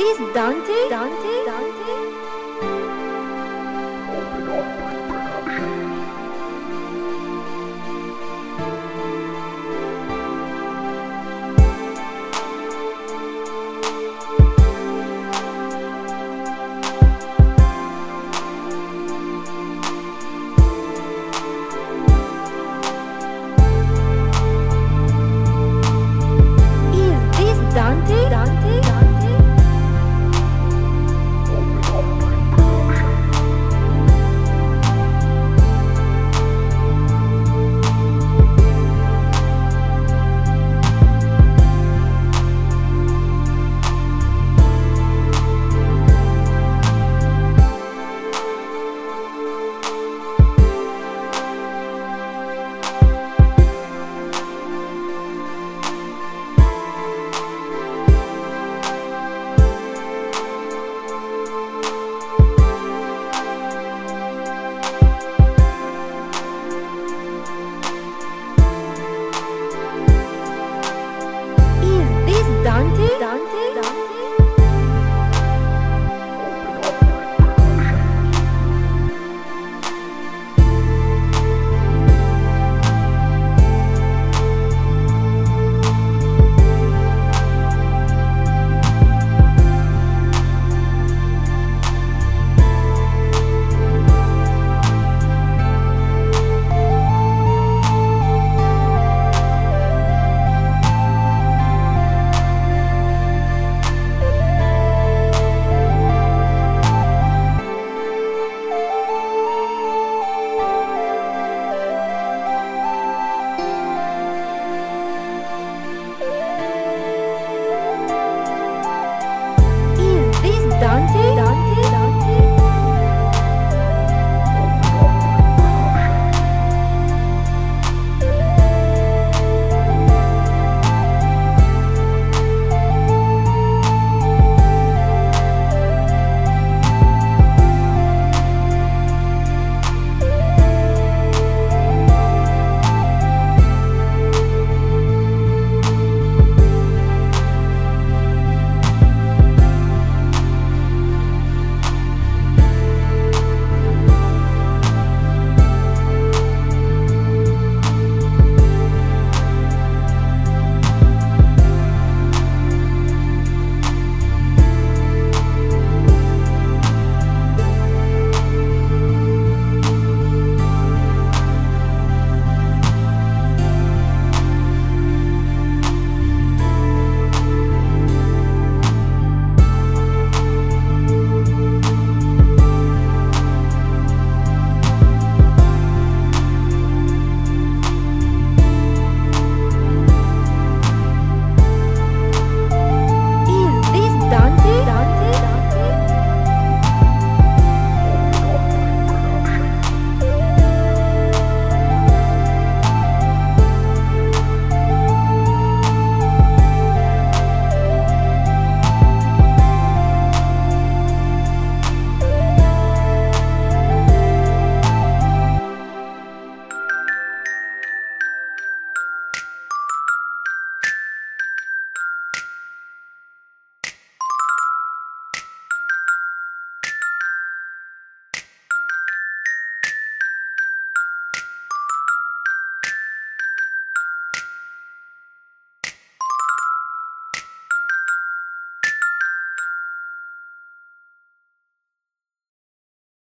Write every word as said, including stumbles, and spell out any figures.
This Dante? Dante? Dante?